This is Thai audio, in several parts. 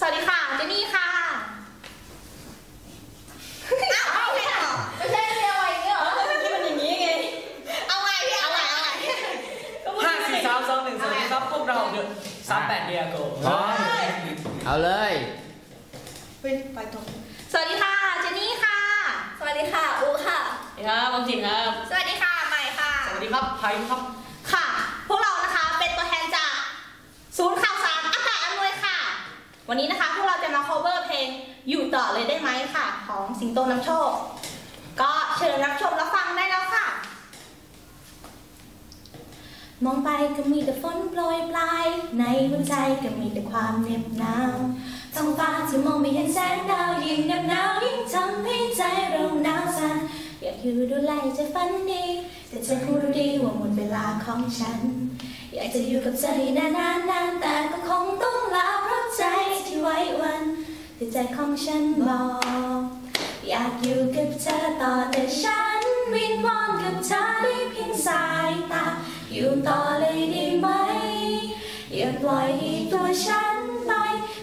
สวัสดีค่ะเจนี่ค่ะเอาไม่ใช่ไม่ใช่เรียวอะไรเนี่ยหรอที่มันอย่างนี้ไงเอาไงพี่เอาไงเอาไง5 4 3 2 1สวัสดีครับพวกเรา3 8 เดียโกเอาเลยไปตรงสวัสดีค่ะเจนี่ค่ะสวัสดีค่ะอูค่ะสวัสดีครับผมจิงครับสวัสดีค่ะใหม่ค่ะสวัสดีครับไพครับค่ะพวกเรานะคะเป็นตัวแทนจากศูนย์ข่าวสารอากาศอำนวยค่ะวันนี้นะคะพวกเราจะมา cover เพลงอยู่ต่อเลยได้ไหมค่ะของสิงโตนำโชคก็เชิญรับชมรับฟังได้แล้วค่ะมองไปก็มีแต่ฝนโปรยปลายในหัวใจก็มีแต่ความเหน็บหนาวท้องฟ้าที่มองไม่เห็นแสงดาวยิ่งเหน็บหนาวยิ่งทำให้ใจเราหนาวสั่นอยากอยู่ดูแลใจฝันดีแต่ฉันรู้ดีว่าหมดเวลาของฉันอยากจะอยู่กับใจนานๆแต่ก็คงต้องลาเพราะใจที่ไว้วันแต่ใจของฉันบอกอยากอยู่กับเธอต่อแต่ฉันวิงวอนกับเธอได้เพียงสายตาอยู่ต่อเลยได้ไหมอย่าปล่อยให้ตัวฉันไป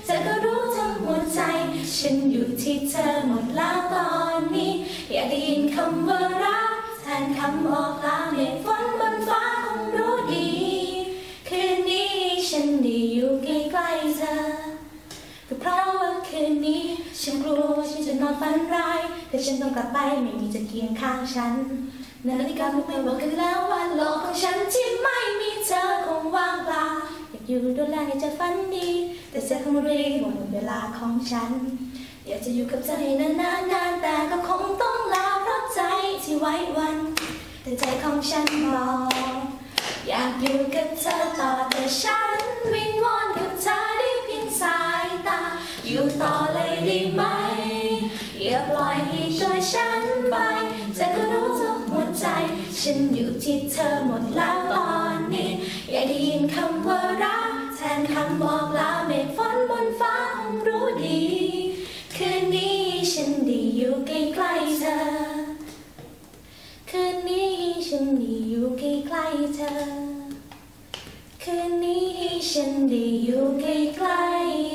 เธอก็รู้ทั้งหัวใจฉันอยู่ที่เธอหมดแล้วตอนนี้อยากได้ยินคำว่ารักแทนคำบอกลาในฝนบนฟ้าคงรู้ดีคืนนี้ฉันได้อยู่ใกล้ๆเธอก็เพราะว่าคืนนี้ฉันกลัวว่าฉันจะนอนฝันร้ายแต่ฉันต้องกลับไปไม่มีจะเคียงข้างฉันนาฬิกาไม่บอกกันแล้วว่าโลกของฉันที่ไม่มีเธอคงว่างเปล่าอยากอยู่ดูแลในใจฝันดีแต่เธอคงรู้หมดเวลาของฉันอยากจะอยู่กับเธอให้นานๆแต่ก็คงต้องลาเพราะใจที่ไว้วันแต่ใจของฉันรออยากอยู่กับเธอต่อแต่ฉันวิงวอนกับเธอได้เพียงสายตาอยู่ต่อเลยได้ไหมอย่าปล่อยให้ช่วยฉันไปเธอก็รู้ทุกหัวใจฉันอยู่ที่เธอหมดแล้วตอนนี้อย่าได้ยินคำว่ารักแทนคำบอกลาเมฆฝนบนฟ้าคงรู้ดีคืนนี้ฉันได้อยู่ใกล้ๆเธอคืนนี้ฉันได้อยู่ใกล้ๆเธอคืนนี้ฉันได้อยู่ใกล้ๆ